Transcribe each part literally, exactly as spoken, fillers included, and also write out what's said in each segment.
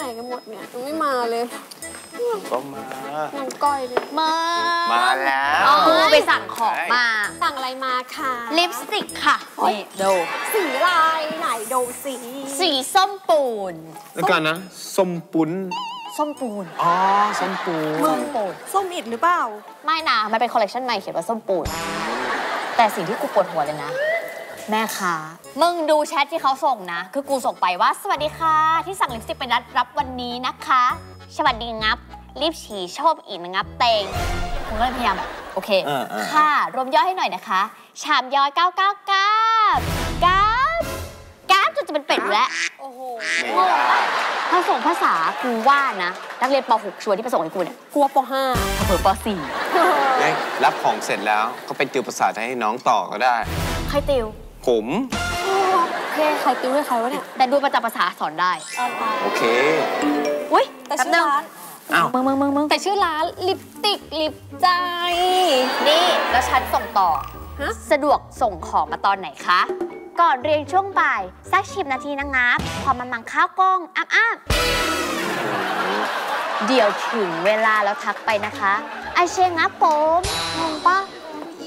ไหนกันหมดเนี่ยยังไม่มาเลยก็มาน้องก้อยเลยมามาแล้วกูไปสั่งของมาสั่งอะไรมาค่ะลิปสติกค่ะนี่ดูสีลายไหนดูสีสีส้มปูนแล้วกันนะส้มปูนส้มปูนอ๋อส้มปูนส้มปูนส้มอิดหรือเปล่าไม่นะมันเป็นคอลเลคชันใหม่เขียนว่าส้มปูนแต่สิ่งที่กูปวดหัวเลยนะแม่ค้ามึงดูแชทที่เขาส่งนะคือกูส่งไปว่าสวัสดีค่ะที่สั่งลิปสติกไปนัดรับวันนี้นะคะสวัสดีงับลิปฉี่ชอบอินงับเตงผมก็เลยพยายามแบบโอเคค่ะรวมย่อยให้หน่อยนะคะชามย่อยเก้าเก้าเก้าเก้าเก้าจนจะเป็นเป็ดแล้วโอ้โหถ้าส่งภาษากูว่านะนักเรียนป .หก ชวนที่ประสงค์ให้กูเนี่ยกลัวป .ห้า เผลอป .สี่ รับของเสร็จแล้วก็ไปติวภาษาไทยให้น้องต่อก็ได้ใครติวผมโอเคใครติวให้ใครวะเนี่ยแต่ดูประจักษ์ภาษาสอนได้โอเคอุ้ยแต่ชื่อร้านอ้าวมึงมึงมึงมึงแต่ชื่อร้านลิปติกลิปใจนี่แล้วฉันส่งต่อสะดวกส่งของมาตอนไหนคะก่อนเรียนช่วงบ่ายสักสิบนาทีนะงับพอมันมังข้าวกล้องอ้ำอ้ำเดี๋ยวถึงเวลาแล้วทักไปนะคะไอเชงงับผมงงปะ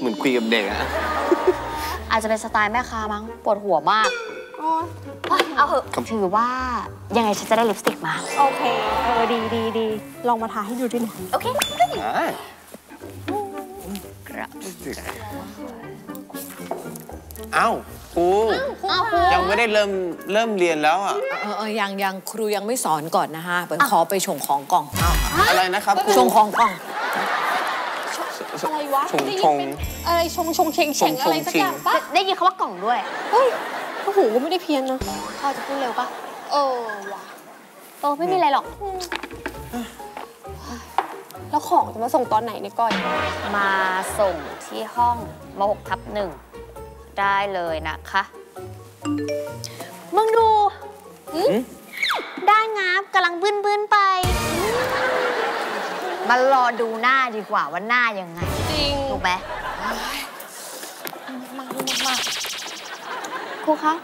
เหมือนคุยกับเด็กอะอาจจะเป็นสไตล์แม่ค้ามั้งปวดหัวมากเอาเหอะถือว่ายังไงฉันจะได้ลิปสติกมาโอเคเออดีดีดีลองมาทาให้ดูด้วยหน่อยโอเคเอ้าครูยังไม่ได้เริ่มเริ่มเรียนแล้วอ่ะเออยังยังครูยังไม่สอนก่อนนะฮะผมขอไปชงของกล่องอะไรนะครับชงของกล่องอะไรวะชงชงอะไรชงชงเชงเชงอะไรสักอย่างปะได้ยินเขาว่ากล่องด้วยเฮ้ยโอ้โหก็ไม่ได้เพี้ยนนะพ่อจะพูดเร็วปะเออว่ะเออไม่มีอะไรหรอกแล้วของจะมาส่งตอนไหนเนี่ยก้อยมาส่งที่ห้องม.หก ทับหนึ่งได้เลยนะคะมึงดูได้งับกำลังบื้นๆไปมารอดูหน้าดีกว่าว่าหน้ายังไงจริงถูกไหมมามาครูคะ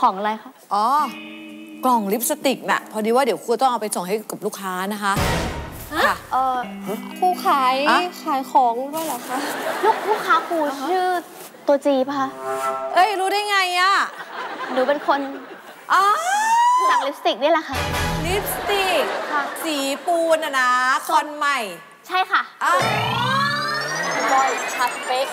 ของอะไรคะอ๋อกล่องลิปสติกน่ะพอดีว่าเดี๋ยวครูต้องเอาไปส่งให้กับลูกค้านะคะค่ะเออครูขายขายของด้วยเหรอคะลูกลูกค้าครูชื่อตัวจีป่ะคะเอ้ยรู้ได้ไงอ่ะหนูเป็นคนอ๋อสั่งลิปสติกนี่แหละค่ะลิปสติกสีปูนอะนะคอนใหม่ใช่ค่ะบอยชัดเป๊ก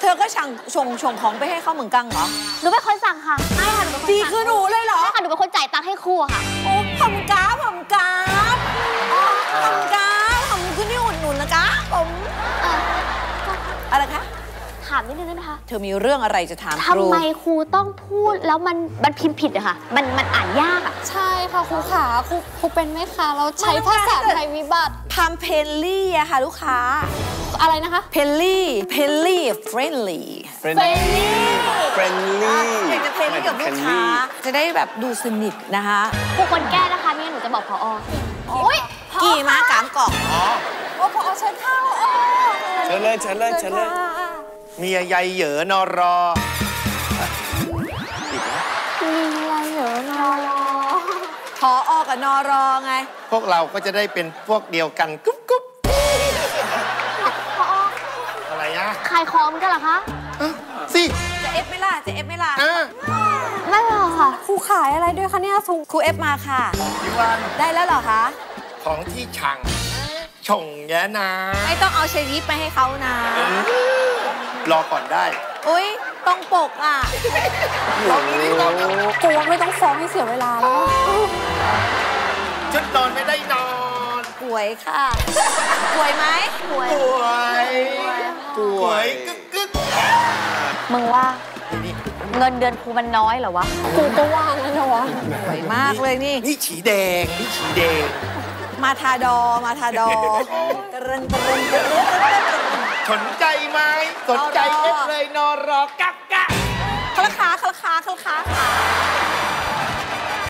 เธอก็สั่งชงชงของไปให้เขาเหมือนกันเหรอหนูเป็นคนสั่งค่ะใช่ค่ะหนูเป็นคนสั่งดีคือหนูเลยเหรอใช่ค่ะหนูเป็นคนจ่ายตังค์ให้ครูค่ะโอ้ผมกราฟผมกราฟผมกราฟผมคือนี่อุดหนุนนะกราฟผมอะไรคะถามนิดนึงได้ไหมคะเธอมีเรื่องอะไรจะถามครูทำไมครูต้องพูดแล้วมันมันพิมพ์ผิดอะค่ะมันมันอ่านยากอะใช่ค่ะครูขาครูครูเป็นไหมคะเราใช้ภาษาไทยวิบัติทำเพนลี่อะค่ะลูกค้าอะไรนะคะเพนลี่เพนลี่เฟรนลี่เฟรนลี่เฟรนลี่อยากจะเพนลี่กับลูกค้าจะได้แบบดูสนิทนะคะครูคนแก้นะคะไม่งั้นหนูจะบอกพอโอ้ยกี่ม้ากามกอกอ๋อโอ้พอเชิญเข้าเชิญเลยเชิญเลยเชิญเลยเมียใยเหยอนอรออีกนะมีอะไรเหยอนอรอพอออกกับนอรอไงพวกเราก็จะได้เป็นพวกเดียวกันกุ๊บกุ๊บอะไรนะขายของกันเหรอคะสิจะเอฟไม่ล่ะจะเอฟไม่ล่ะไม่หรอกค่ะครูขายอะไรด้วยคะเนี่ยสูงครูเอฟมาค่ะพี่วันได้แล้วเหรอคะของที่ช่างชงแย่นะไม่ต้องเอาเชลิปไปให้เขานะรอก่อนได้อุ้ยต้องปกอ่ะรอนี้รอนี้กลัวไม่ต้องฟ้องให้เสียเวลาแล้วชุดนอนไม่ได้นอนป่วยค่ะป่วยไหมป่วยป่วยกึกกึกมึงว่าเงินเดือนครูมันน้อยเหรอวะครูก็ว่างแล้วนะวะป่วยมากเลยนี่นี่ฉีแดงนี่ฉีแดงมาทาดอมาทาดอเตรินเตรินเตรินสนใจไหมสนใจเอ็ดเลยนอรอกักกะคลาคาคลาคาคลาคา